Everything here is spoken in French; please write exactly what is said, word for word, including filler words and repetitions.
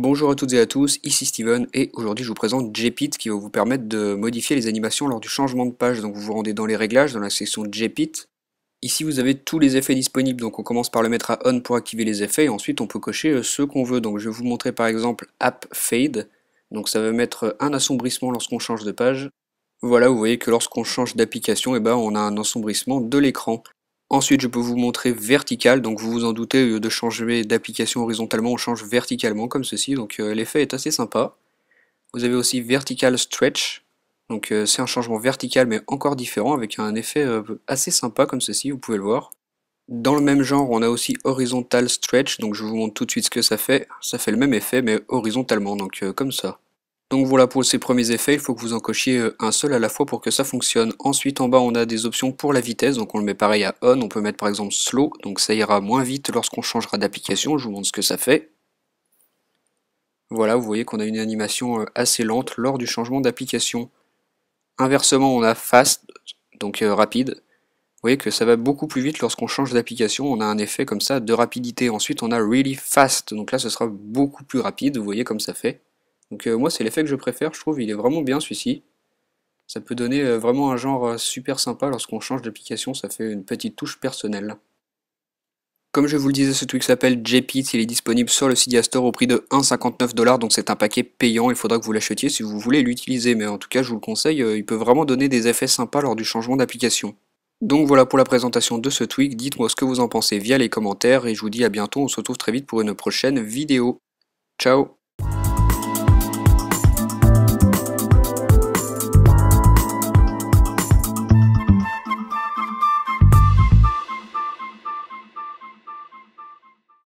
Bonjour à toutes et à tous, ici Steven et aujourd'hui je vous présente Jepit qui va vous permettre de modifier les animations lors du changement de page. Donc vous vous rendez dans les réglages, dans la section Jepit. Ici vous avez tous les effets disponibles, donc on commence par le mettre à on pour activer les effets et ensuite on peut cocher ceux qu'on veut. Donc je vais vous montrer par exemple App Fade, donc ça va mettre un assombrissement lorsqu'on change de page. Voilà, vous voyez que lorsqu'on change d'application, eh ben, on a un assombrissement de l'écran. Ensuite, je peux vous montrer vertical, donc vous vous en doutez, au lieu de changer d'application horizontalement, on change verticalement, comme ceci, donc euh, l'effet est assez sympa. Vous avez aussi vertical stretch, donc euh, c'est un changement vertical mais encore différent, avec un effet euh, assez sympa, comme ceci, vous pouvez le voir. Dans le même genre, on a aussi horizontal stretch, donc je vous montre tout de suite ce que ça fait. Ça fait le même effet, mais horizontalement, donc euh, comme ça. Donc voilà pour ces premiers effets, il faut que vous en cochiez un seul à la fois pour que ça fonctionne. Ensuite en bas on a des options pour la vitesse, donc on le met pareil à on, on peut mettre par exemple slow, donc ça ira moins vite lorsqu'on changera d'application, je vous montre ce que ça fait. Voilà, vous voyez qu'on a une animation assez lente lors du changement d'application. Inversement on a fast, donc euh, rapide, vous voyez que ça va beaucoup plus vite lorsqu'on change d'application, on a un effet comme ça de rapidité. Ensuite on a really fast, donc là ce sera beaucoup plus rapide, vous voyez comme ça fait. Donc euh, moi c'est l'effet que je préfère, je trouve il est vraiment bien celui-ci. Ça peut donner euh, vraiment un genre euh, super sympa lorsqu'on change d'application, ça fait une petite touche personnelle. Comme je vous le disais, ce truc s'appelle Jepit, il est disponible sur le Cydia Store au prix de un virgule cinquante-neuf dollars, donc c'est un paquet payant, il faudra que vous l'achetiez si vous voulez l'utiliser, mais en tout cas je vous le conseille, euh, il peut vraiment donner des effets sympas lors du changement d'application. Donc voilà pour la présentation de ce tweak, dites-moi ce que vous en pensez via les commentaires, et je vous dis à bientôt, on se retrouve très vite pour une prochaine vidéo. Ciao!